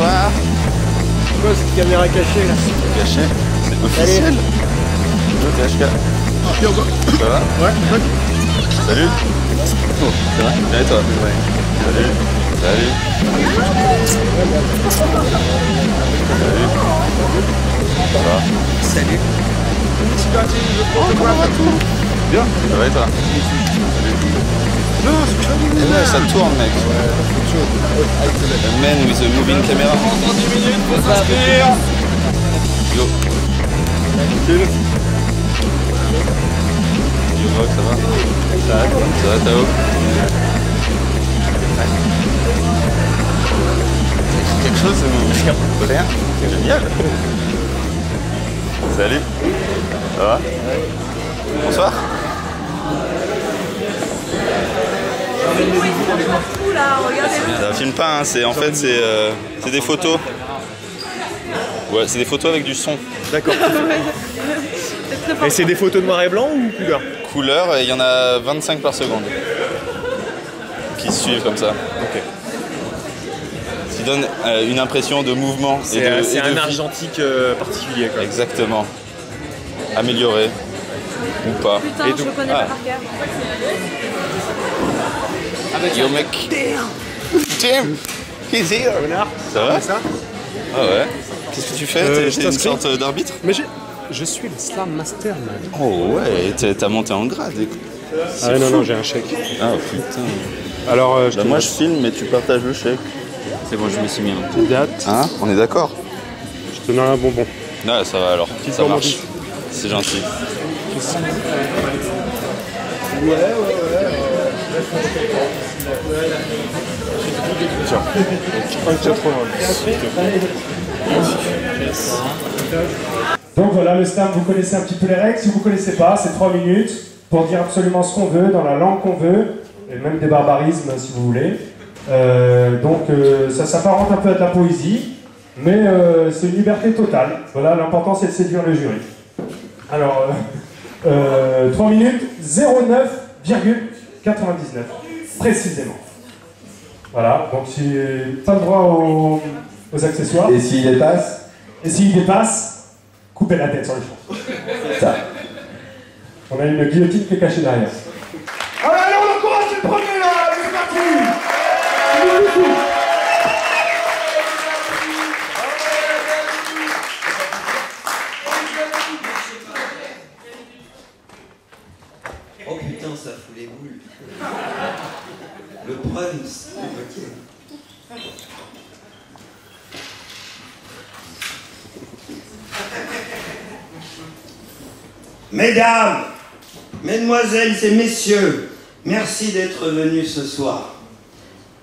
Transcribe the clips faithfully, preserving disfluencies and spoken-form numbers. Bonsoir. C'est quoi cette caméra cachée là? Cachée? C'est officiel. Je suis H K. Ah, ça va? Ouais, ok. Salut. Oh, ça va? Bien et toi? Ouais. Salut. Salut. Salut. Salut. Bien. Ça va et toi? Non, c'est pas une idée. Ça tourne, mec. A man with a moving camera. Dans dix minutes, faut s'inscrire. Yo. Tranquille. Yo, Rock, ça va? Ça va, ça va, Tao? C'est quelque chose de polaire. C'est génial. Salut. Ça va? Bonsoir. Ça filme pas, hein, c'est en fait c'est euh, des photos. Ouais, c'est des photos avec du son. D'accord. Et c'est des photos de noir et blanc ou couleur? Couleur, et il y en a vingt-cinq par seconde qui suivent comme ça. Ok. Ce qui donne euh, une impression de mouvement. C'est un de argentique euh, particulier. Quoi. Exactement. Amélioré ou pas. Putain, et je le connais ah. pas par cœur. Yo mec. Damn. He's here. Ça va ça? Ah ouais. Qu'est-ce que tu fais? euh, T'es une sorte d'arbitre? Mais je... je suis le Slam Master, man. Oh ouais, t'as monté en grade. Ah non, non, j'ai un chèque. Ah putain. Alors, euh, je bah, moi je filme, mais tu partages le chèque. C'est bon, je me suis mis en tête. Date. Hein? On est d'accord? Je te donne un bonbon. Ah ça va alors, ça marche. C'est gentil. Ouais, ouais, ouais. Tiens, donc voilà le slam, vous connaissez un petit peu les règles, si vous ne connaissez pas, c'est trois minutes pour dire absolument ce qu'on veut, dans la langue qu'on veut, et même des barbarismes si vous voulez. Euh, donc euh, ça s'apparente un peu à de la poésie, mais euh, c'est une liberté totale. Voilà, l'important c'est de séduire le jury. Alors, euh, euh, trois minutes, zéro neuf virgule quatre-vingt-dix-neuf, précisément. Voilà, donc j'ai pas le droit aux, aux accessoires. Et s'il dépasse? Et s'il dépasse, coupez la tête sur les champs. Ça. On a une guillotine qui est cachée derrière. Allez, allez, on encourage le premier là, c'est parti. Oh putain, ça fout les boules. Le prince. Ok. Mesdames, mesdemoiselles et messieurs, merci d'être venus ce soir.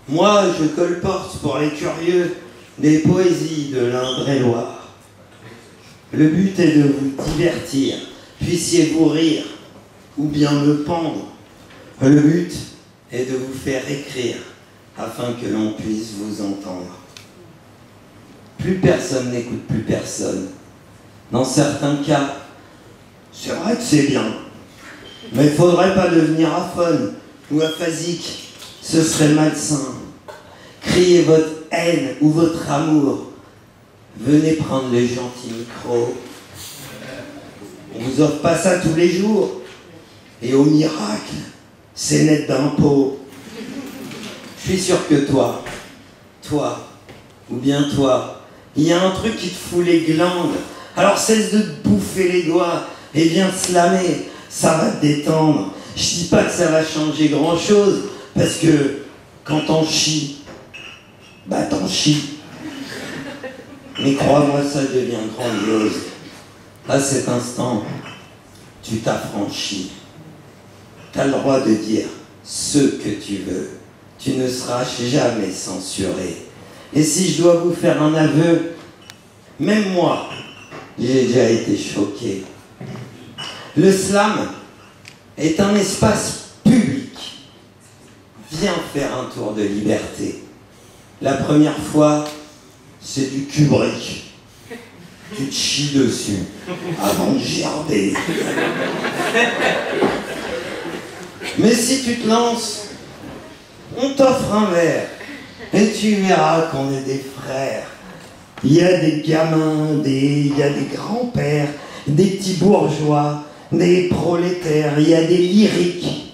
Moi, je colporte pour les curieux des poésies de l'Indre-et-Loire. Le but est de vous divertir, puissiez-vous rire, ou bien me pendre. Le but est de vous faire écrire, afin que l'on puisse vous entendre. Plus personne n'écoute plus personne. Dans certains cas, c'est vrai que c'est bien, mais il ne faudrait pas devenir aphone ou aphasique, ce serait malsain. Criez votre haine ou votre amour. Venez prendre les gentils micros. On ne vous offre pas ça tous les jours. Et au miracle, c'est net d'impôt. Je suis sûr que toi, toi, ou bien toi, il y a un truc qui te fout les glandes. Alors cesse de te bouffer les doigts et viens te slammer. Ça va te détendre. Je dis pas que ça va changer grand chose, parce que quand t'en chies, bah t'en chies. Mais crois-moi, ça devient grandiose. À cet instant, tu t'affranchis. T'as le droit de dire ce que tu veux. Tu ne seras jamais censuré. Et si je dois vous faire un aveu, même moi, j'ai déjà été choqué. Le slam est un espace public. Viens faire un tour de liberté. La première fois, c'est du Kubrick. Tu te chies dessus avant de gerber. Mais si tu te lances, on t'offre un verre, et tu verras qu'on est des frères, Il y a des gamins, des, il y a des grands-pères, des petits bourgeois, des prolétaires, il y a des lyriques,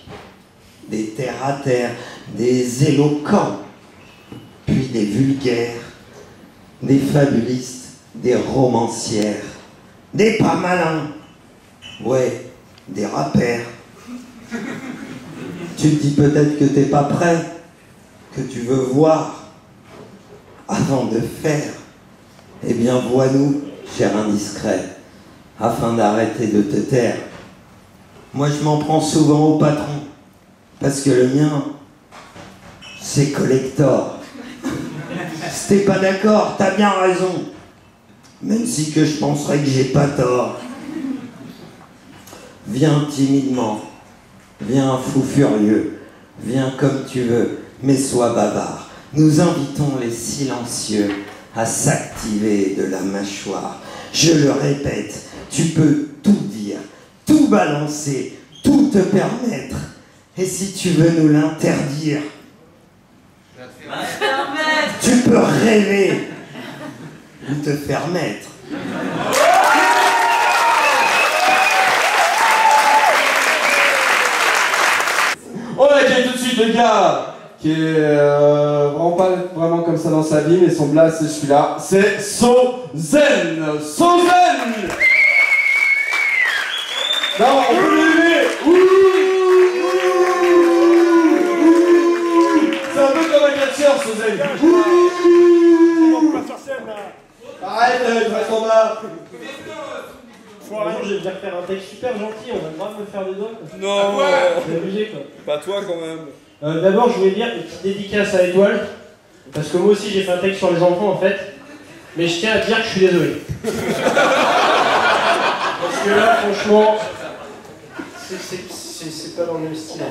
des terre-à-terre, des éloquents, puis des vulgaires, des fabulistes, des romancières, des pas malins, ouais, des rappeurs. Tu te dis peut-être que t'es pas prêt, que tu veux voir avant de faire. Eh bien, vois-nous, cher indiscret, afin d'arrêter de te taire. Moi, je m'en prends souvent au patron, parce que le mien, c'est collector. Si t'es pas d'accord, t'as bien raison, même si que je penserais que j'ai pas tort. Viens timidement, viens fou furieux, viens comme tu veux, mais sois bavard. Nous invitons les silencieux à s'activer de la mâchoire. Je le répète, tu peux tout dire, tout balancer, tout te permettre. Et si tu veux nous l'interdire, tu peux rêver ou te faire mettre. On accueille tout de suite le gars qui est euh, vraiment pas vraiment comme ça dans sa vie, mais son blast, c'est celui-là, c'est Sozen. Sozen. Non, on peut l'aimer. C'est un peu comme un catcheur, Sozen. Arrête, il va s'en bas. J'ai déjà fait un texte super gentil, on a le droit de me faire des doigts. Non, c'est obligé quoi. Pas toi quand même. Euh, D'abord, je voulais dire une petite dédicace à Étoile, parce que moi aussi j'ai fait un texte sur les enfants en fait, mais je tiens à dire que je suis désolé. Parce que là, franchement, c'est pas dans le même style.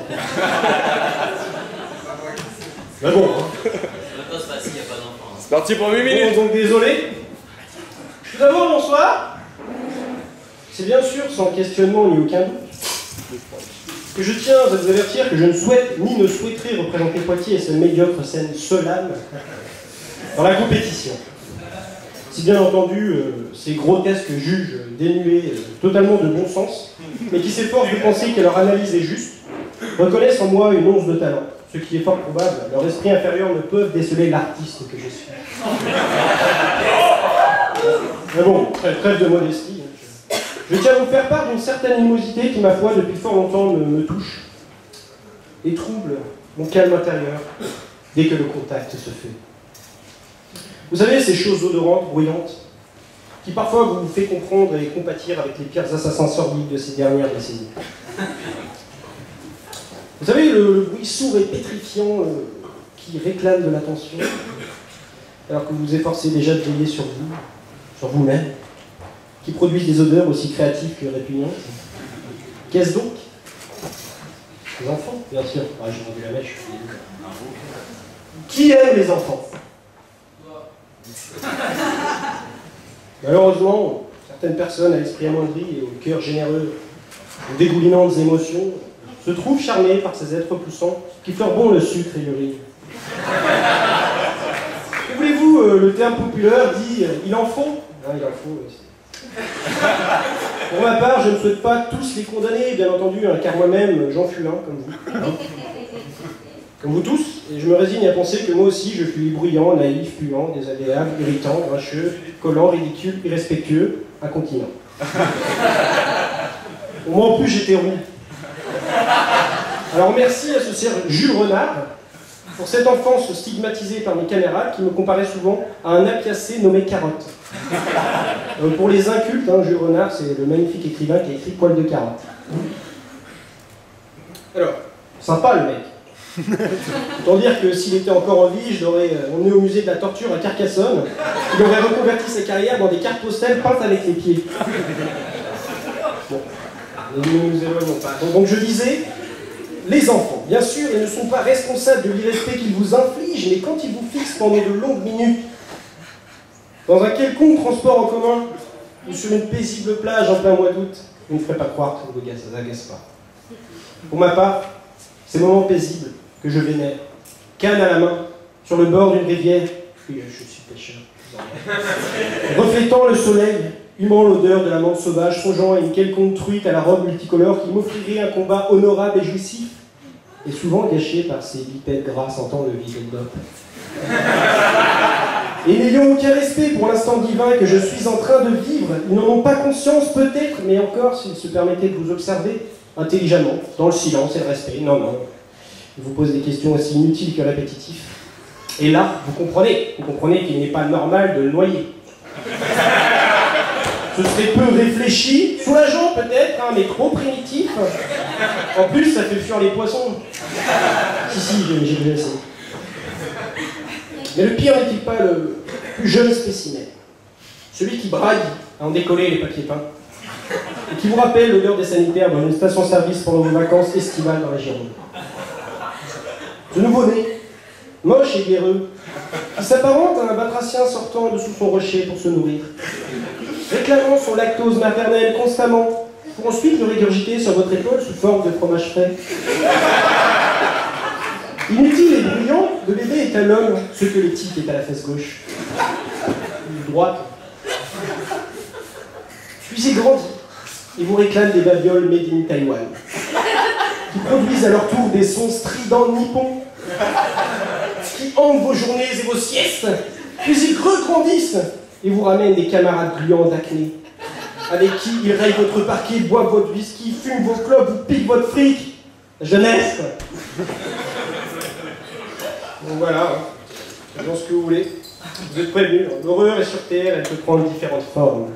Mais bon, hein. C'est parti pour huit minutes. Bon, donc désolé. Tout d'abord, bonsoir. C'est bien sûr sans questionnement ni aucun doute que je tiens à vous avertir que je ne souhaite ni ne souhaiterais représenter Poitiers et sa médiocre scène solane dans la compétition. Si bien entendu euh, ces grotesques juges dénués euh, totalement de bon sens, mais qui s'efforcent de penser que leur analyse est juste, reconnaissent en moi une once de talent, ce qui est fort probable. Leur esprit inférieur ne peut déceler l'artiste que je suis. Mais bon, trêve de modestie. Je tiens à vous faire part d'une certaine animosité qui, ma foi, depuis fort longtemps me, me touche et trouble mon calme intérieur dès que le contact se fait. Vous savez, ces choses odorantes, bruyantes, qui parfois vous fait comprendre et compatir avec les pires assassins sordides de ces dernières décennies. Vous savez, le, le bruit sourd et pétrifiant euh, qui réclame de l'attention, alors que vous vous efforcez déjà de veiller sur vous, sur vous-même, qui produisent des odeurs aussi créatives que répugnantes. Qu'est-ce donc? Les enfants, bien sûr. Ah, j'ai rendu la mèche. Qui aime les enfants? Malheureusement, certaines personnes à l'esprit amoindri et au cœur généreux, aux dégoulinantes émotions, se trouvent charmées par ces êtres poussants qui fleurent bon le sucre et l'urine. Que voulez-vous, euh, le terme populaire dit euh, « il en faut ». Ah, il en faut, oui. Pour ma part, je ne souhaite pas tous les condamner, bien entendu, hein, car moi-même, j'en fus un, comme vous. Hein, comme vous tous, et je me résigne à penser que moi aussi, je suis bruyant, naïf, puant, désagréable, irritant, grincheux, collant, ridicule, irrespectueux, incontinent. Au moins, en plus, j'étais roux. Alors merci à ce cerf Jules Renard, pour cette enfance stigmatisée par mes camarades, qui me comparait souvent à un apiacé nommé Carotte. Euh, pour les incultes, hein, Jules Renard, c'est le magnifique écrivain qui a écrit Poil de Carotte. Alors, sympa le mec. Autant dire que s'il était encore en vie, je l'aurais emmené au musée de la torture à Carcassonne. Il aurait reconverti sa carrière dans des cartes postales peintes avec les pieds. Bon, nous nous éloignons pas. Donc, donc je disais, les enfants, bien sûr, ils ne sont pas responsables de l'irrespect qu'ils vous infligent, mais quand ils vous fixent pendant de longues minutes, dans un quelconque transport en commun, ou sur une paisible plage en plein mois d'août, vous ne ferez pas croire que vous ne agace pas. Pour ma part, ces moments paisibles que je vénère, canne à la main, sur le bord d'une rivière, oui, je suis pêcheur, Reflétant le soleil, humant l'odeur de la menthe sauvage, songeant à une quelconque truite à la robe multicolore qui m'offrirait un combat honorable et jouissif, et souvent gâché par ces bipèdes gras sentant le vide de dope. Et n'ayant aucun respect pour l'instant divin que je suis en train de vivre, ils n'en ont pas conscience peut-être, mais encore s'ils se permettaient de vous observer intelligemment, dans le silence et le respect, non, non, ils vous posent des questions aussi inutiles que répétitives. Et là, vous comprenez, vous comprenez qu'il n'est pas normal de le noyer. Ce serait peu réfléchi, soulageant peut-être, hein, mais trop primitif. En plus, ça fait fuir les poissons. Si, si, j'ai déjà essayé. Mais le pire n'est-il pas le plus jeune spécimen, celui qui braille à en décoller les papiers peints, et qui vous rappelle l'odeur des sanitaires dans une station-service pendant vos vacances estivales dans la Gironde. Ce nouveau-né, moche et guéreux, qui s'apparente à un batracien sortant de sous son rocher pour se nourrir, réclamant son lactose maternelle constamment, pour ensuite le régurgiter sur votre épaule sous forme de fromage frais. Inutile et bruyant, le bébé est à l'homme, ce que l'éthique est à la face gauche, ou droite. Puis il grandit, et vous réclame des babioles made in Taïwan, qui produisent à leur tour des sons stridents nippons, qui hantent vos journées et vos siestes. Puis ils regrandissent, et vous ramènent des camarades gluants d'acné, avec qui ils rayent votre parquet, boivent votre whisky, fument vos clopes, vous piquent votre fric. La jeunesse. Donc voilà, hein. Dans ce que vous voulez, vous êtes prévenus, l'horreur est sur Terre, elle peut prendre différentes formes.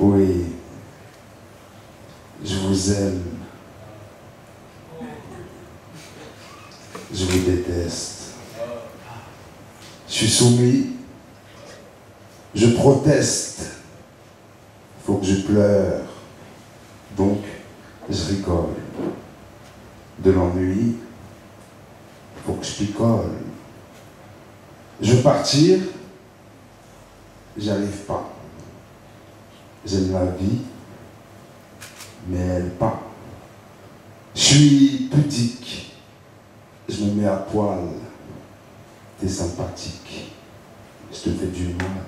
Oui, je vous aime, je vous déteste, je suis soumis, je proteste, faut que je pleure, donc je rigole. De l'ennui, faut que je picole. Je veux partir, j'arrive pas. J'aime ma vie, mais elle pas. Je suis pudique, je me mets à poil. T'es sympathique, je te fais du mal.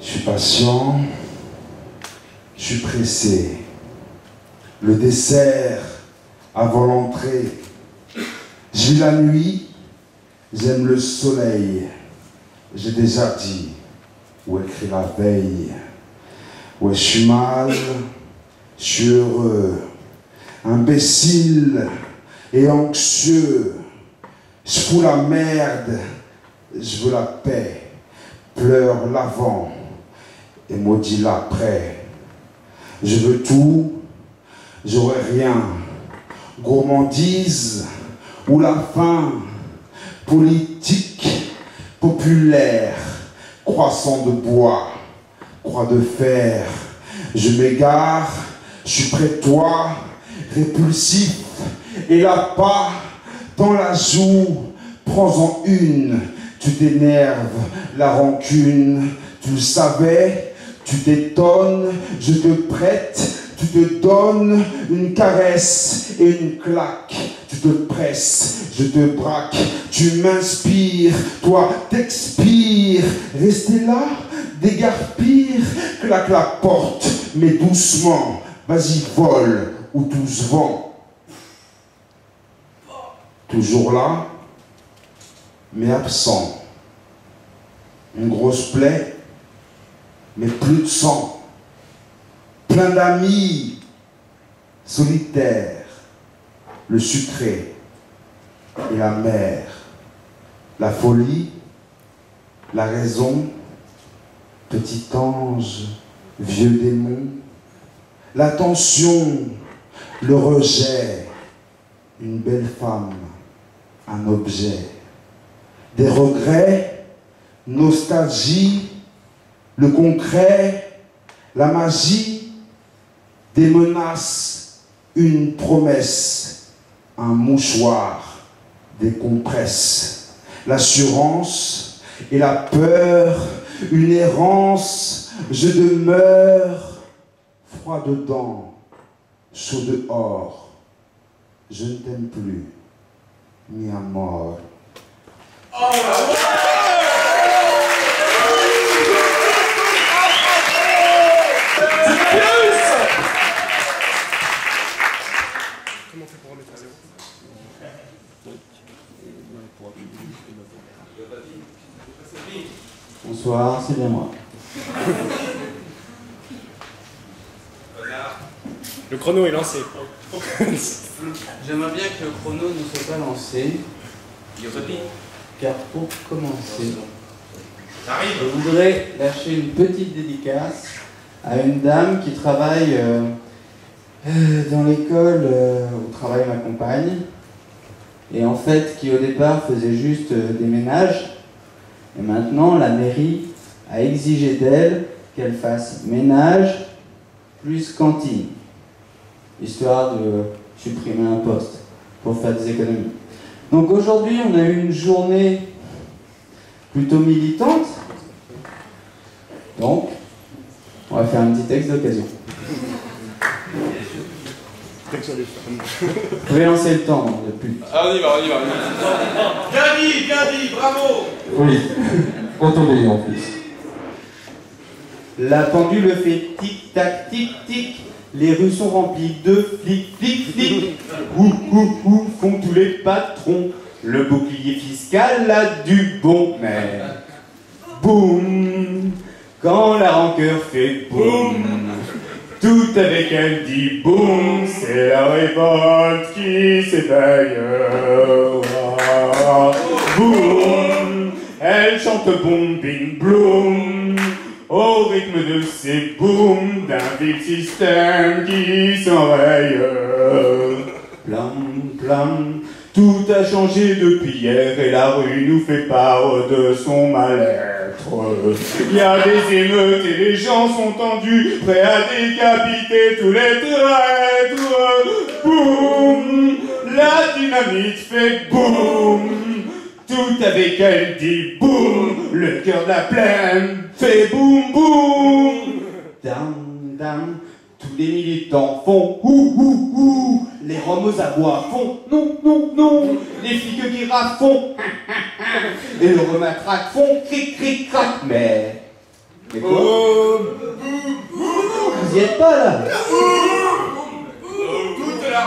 Je suis patient, je suis pressé. Le dessert avant l'entrée. J'ai la nuit, j'aime le soleil. J'ai déjà dit, ou écrit la veille. Ouais, je suis mal, je suis heureux. Imbécile et anxieux. Je fous la merde, je veux la paix. Pleure l'avant et maudit l'après. Je veux tout. J'aurais rien, gourmandise ou la faim, politique, populaire, croissant de bois, croix de fer. Je m'égare, je suis prêt-toi, répulsif, et la pas, dans la joue, prends-en une, tu t'énerves, la rancune, tu le savais, tu t'étonnes, je te prête. Tu te donnes une caresse et une claque. Tu te presses, je te braque. Tu m'inspires, toi t'expires. Restez là, dégarpire. Claque la porte, mais doucement. Vas-y, vole ou douce vent. Toujours là, mais absent. Une grosse plaie, mais plus de sang. Plein d'amis, solitaire, le sucré et la mer, la folie, la raison, petit ange, vieux démon, la tension, le rejet, une belle femme, un objet, des regrets, nostalgie, le concret, la magie, des menaces, une promesse, un mouchoir, des compresses, l'assurance et la peur, une errance, je demeure, froid dedans, chaud dehors, Je ne t'aime plus, ni à mort. Oh bonsoir, c'est bien moi. Le chrono est lancé. J'aimerais bien que le chrono ne soit pas lancé. Car pour commencer, je voudrais lâcher une petite dédicace à une dame qui travaille euh, dans l'école euh, où travaille ma compagne. Et en fait, qui au départ faisait juste euh, des ménages. Et maintenant, la mairie a exigé d'elle qu'elle fasse ménage plus cantine, histoire de supprimer un poste pour faire des économies. Donc aujourd'hui, on a eu une journée plutôt militante. Donc, on va faire un petit texte d'occasion. Vous pouvez lancer le temps, le pute. Ah, on y va, on y va. Bien dit, bien dit, bravo. Oui, quand on est en plus. La pendule fait tic-tac, tic-tic. Les rues sont remplies de flics, flics, flics. Ouh, ouh, ouh, font tous les patrons. Le bouclier fiscal a du bon, mais boum. Quand la rancœur fait boum, tout avec elle dit boum. C'est la révolte qui s'éveille. Boum, elle chante boum, bing, bloum. Au rythme de ces boums d'un vif système qui s'enraye. Plam, plam, tout a changé depuis hier et la rue nous fait part de son mal-être. Il y a des émeutes et les gens sont tendus, prêts à décapiter tous les traîtres. Boum, la dynamite fait boum. Tout avec elle dit boum, le cœur de la plaine fait boum boum. Dam dam, tous les militants font ouh ouh ouh. Les roms aux abois font non non non. Les flics qui rafent font et le rematraque font cric cric crac. Mais mais quoi oh. Vous y êtes pas là.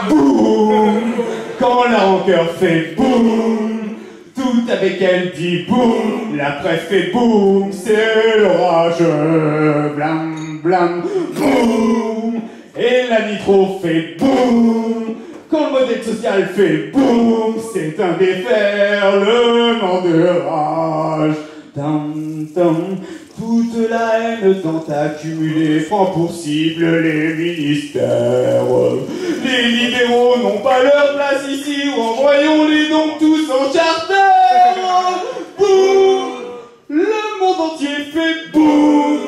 Boum, quand la rancœur fait boum. Tout avec elle dit boum, la presse fait boum, c'est l'orage, blam blam, boum, et la nitro fait boum, quand le modèle social fait boum, c'est un déferlement de rage, tam tam. Toute la haine tant accumulée prend pour cible les ministères. Les libéraux n'ont pas leur place ici, envoyons-les donc tous en charter. Boum, le monde entier fait boum,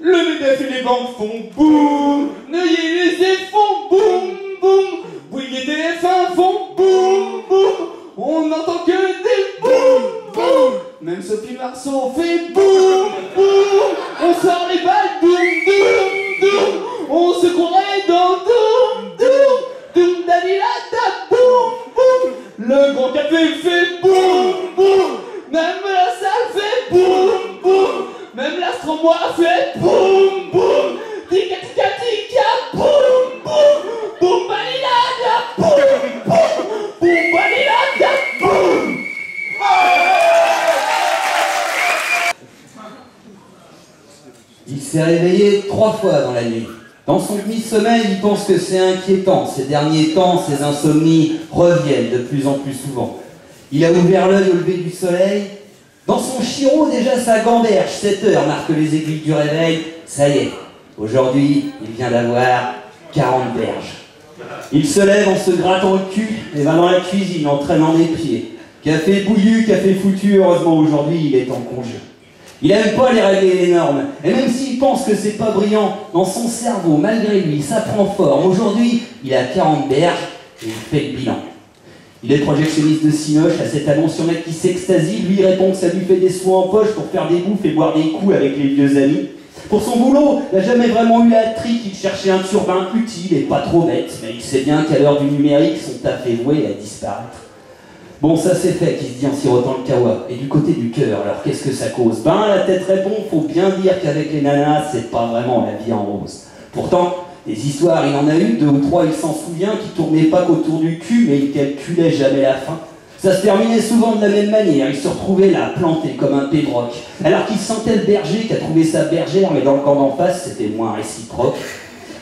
le MEDEF et les banques font boum, Neuilly et les F font boum boum, Bouygues et T F un font boum boum, on n'entend que des boum boum. Même Sophie Marceau fait boum boum, on sort les balles boum boum boum, on se croirait dans doum doum doum Dalila da boum boum, le grand café fait boum boum, même la salle fait boum boum, même l'astromoire fait boum boum, tika tika tika boum boum, boum Dalila da boum boum, boum Dalila da boum. Il s'est réveillé trois fois dans la nuit. Dans son demi-sommeil, il pense que c'est inquiétant. Ces derniers temps, ses insomnies reviennent de plus en plus souvent. Il a ouvert l'œil au lever du soleil. Dans son chiro, déjà sa gamberge, sept heures, marque les aiguilles du réveil. Ça y est, aujourd'hui, il vient d'avoir quarante berges. Il se lève en se grattant le cul et va dans la cuisine en traînant les pieds. Café bouillu, café foutu, heureusement aujourd'hui, il est en congé. Il n'aime pas les règles et les normes, et même s'il pense que c'est pas brillant, dans son cerveau, malgré lui, ça prend forme. Aujourd'hui, il a quarante berges, et il fait le bilan. Il est projectionniste de Cinoche, à cette annonce, il y en a qui s'extasie, lui répond que ça lui fait des soins en poche pour faire des bouffes et boire des coups avec les vieux amis. Pour son boulot, il n'a jamais vraiment eu la trique, il cherchait un turbin utile et pas trop bête, mais il sait bien qu'à l'heure du numérique, son taf est voué à disparaître. Bon, ça c'est fait, qu'il se dit en sirotant le kawa. Et du côté du cœur, alors qu'est-ce que ça cause? Ben, la tête répond, faut bien dire qu'avec les nanas, c'est pas vraiment la vie en rose. Pourtant, des histoires, il en a eu, deux ou trois, il s'en souvient, qui tournaient pas qu'autour du cul, mais il calculait jamais la fin. Ça se terminait souvent de la même manière, il se retrouvait là, planté comme un pédroc. Alors qu'il sentait le berger qui a trouvé sa bergère, mais dans le camp d'en face, c'était moins réciproque.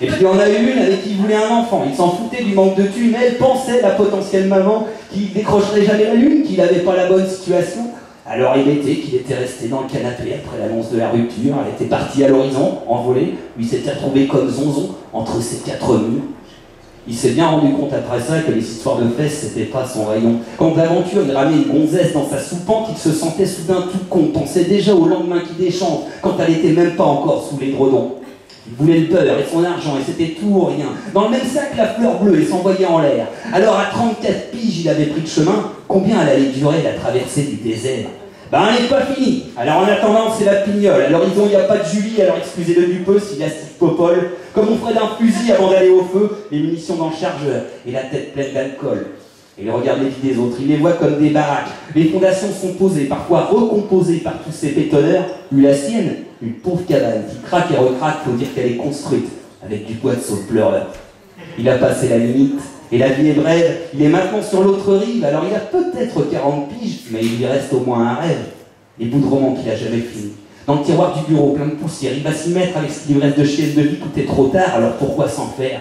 Et puis il y en a une avec qui il voulait un enfant, il s'en foutait du manque de thunes, mais elle pensait, la potentielle maman, qu'il décrocherait jamais la lune, qu'il n'avait pas la bonne situation. Alors il était qu'il était resté dans le canapé après l'annonce de la rupture, elle était partie à l'horizon, envolée, où il s'était retrouvé comme zonzon, entre ses quatre murs. Il s'est bien rendu compte après ça que les histoires de fesses, c'était pas son rayon. Quand d'aventure il ramait une gonzesse dans sa soupente, il se sentait soudain tout con, pensait déjà au lendemain qui déchante, quand elle n'était même pas encore sous les dredons. Il voulait le beurre et son argent, et c'était tout ou rien. Dans le même sac, la fleur bleue, et s'envoyait en l'air. Alors à trente-quatre piges, il avait pris le chemin. Combien elle allait durer la traversée du désert? Ben, elle n'est pas finie. Alors en attendant, c'est la pignole. À l'horizon, il n'y a pas de Julie, alors excusez-le du peu s'il a Steve Popol. Comme on ferait d'un fusil avant d'aller au feu, les munitions dans le chargeur, et la tête pleine d'alcool. Et il regarde les vies des autres, il les voit comme des baraques. Les fondations sont posées, parfois recomposées par tous ces bétonneurs. Lui, la sienne, une pauvre cabane qui craque et recraque, faut dire qu'elle est construite avec du bois de saule pleureur. Il a passé la limite, et la vie est brève, il est maintenant sur l'autre rive, alors il a peut-être quarante piges, mais il lui reste au moins un rêve. Les bouts de roman qu'il a jamais fini. Dans le tiroir du bureau, plein de poussière, il va s'y mettre avec ce qu'il lui reste de chaise de vie, tout est trop tard, alors pourquoi s'en faire?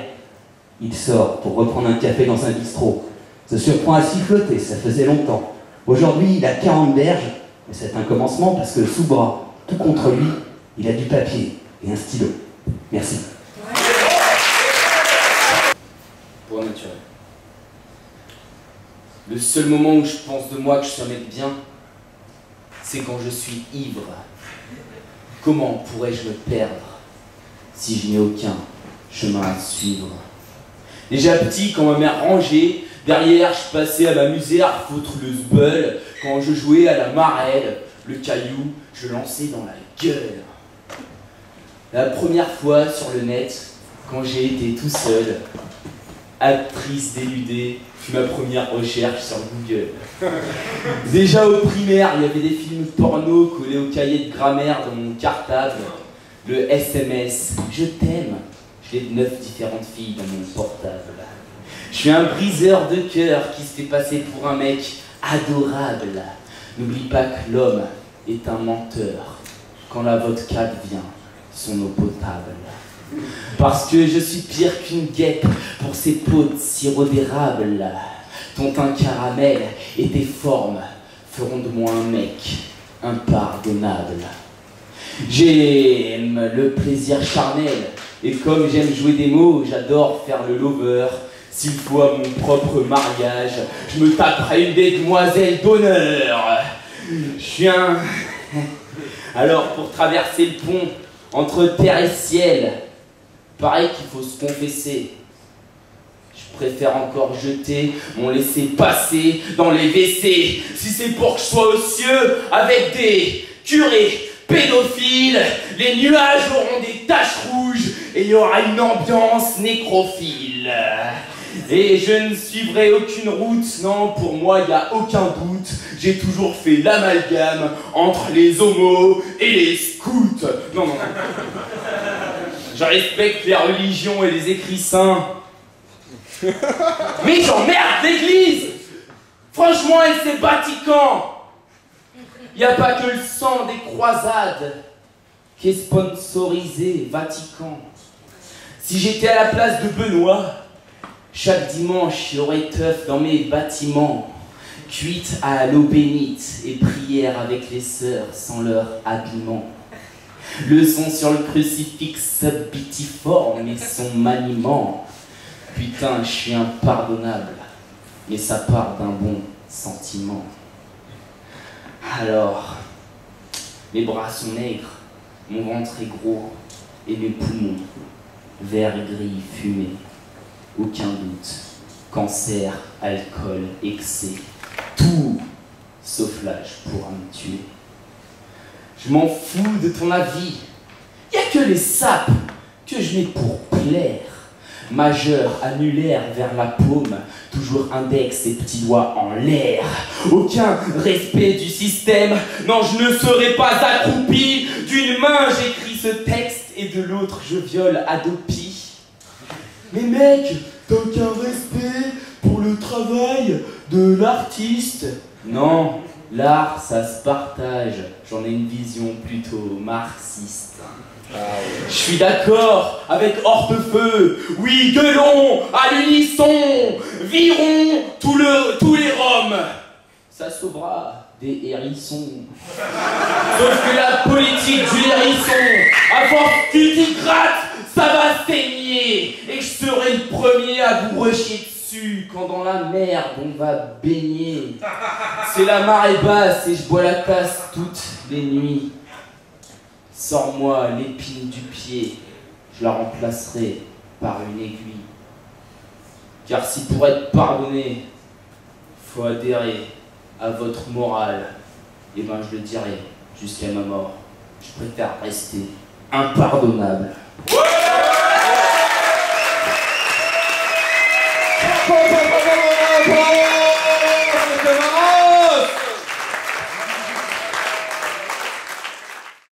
Il sort pour reprendre un café dans un bistrot. Se surprend à siffloter, ça faisait longtemps. Aujourd'hui, il a quarante berges, mais c'est un commencement parce que sous bras, tout contre lui, il a du papier et un stylo. Merci. Pour Naturel. Le seul moment où je pense de moi que je suis un mec bien, c'est quand je suis ivre. Comment pourrais-je me perdre si je n'ai aucun chemin à suivre? Déjà petit, quand ma mère rangeait, derrière, je passais à m'amuser à foutre le zbeul. Quand je jouais à la marelle, le caillou, je lançais dans la gueule. La première fois sur le net, quand j'ai été tout seul, actrice déludée, fut ma première recherche sur Google. Déjà au primaire, il y avait des films porno collés au cahier de grammaire dans mon cartable. Le S M S, je t'aime. J'ai neuf différentes filles dans mon portable. Je suis un briseur de cœur qui se fait passer pour un mec adorable. N'oublie pas que l'homme est un menteur. Quand la vodka devient son eau potable. Parce que je suis pire qu'une guêpe pour ses peaux de sirop d'érable. Ton teint caramel et tes formes feront de moi un mec impardonnable. J'aime le plaisir charnel. Et comme j'aime jouer des mots, j'adore faire le lover. S'il faut à mon propre mariage, je me taperai une des demoiselles d'honneur. Je suis un... Alors, pour traverser le pont entre terre et ciel, pareil qu'il faut se confesser. Je préfère encore jeter mon laisser-passer dans les W C. Si c'est pour que je sois aux cieux, avec des curés pédophiles, les nuages auront des taches rouges et il y aura une ambiance nécrophile. Et je ne suivrai aucune route, non, pour moi il n'y a aucun doute. J'ai toujours fait l'amalgame entre les homos et les scouts. Non, non, non. Je respecte les religions et les écrits saints. Mais j'emmerde l'église! Franchement, elle s'est bâtie quand? Il n'y a pas que le sang des croisades qui est sponsorisé, Vatican. Si j'étais à la place de Benoît, chaque dimanche, il y aurait teuf dans mes bâtiments, cuite à l'eau bénite et prière avec les sœurs sans leur habillement. Leçon sur le crucifix subitiforme et son maniement. Putain, je suis impardonnable, mais ça part d'un bon sentiment. Alors, mes bras sont maigres, mon ventre est gros, et mes poumons, vert et gris fumés. Aucun doute, cancer, alcool, excès, tout sauf l'âge pourra me tuer. Je m'en fous de ton avis, Il n'y a que les sapes que je n'ai pour plaire. Majeur, annulaire, vers la paume, toujours index et petits doigts en l'air. Aucun respect du système, non je ne serai pas accroupi. D'une main j'écris ce texte et de l'autre je viole Adopi. Mais mec, t'as aucun respect pour le travail de l'artiste. Non, l'art ça se partage, j'en ai une vision plutôt marxiste. Ah ouais. Je suis d'accord avec Hortefeux, oui, gueulons, à l'unisson, virons tout le, tous les Roms. Ça sauvera des hérissons. Sauf que la politique du hérisson, à force d'ulticrate, ça va saigner. Et je serai le premier à vous rusher dessus quand dans la merde on va baigner. C'est la marée basse et je bois la tasse toutes les nuits. Sors-moi l'épine du pied, je la remplacerai par une aiguille. Car si pour être pardonné, faut adhérer à votre morale, et ben je le dirai jusqu'à ma mort. Je préfère rester impardonnable.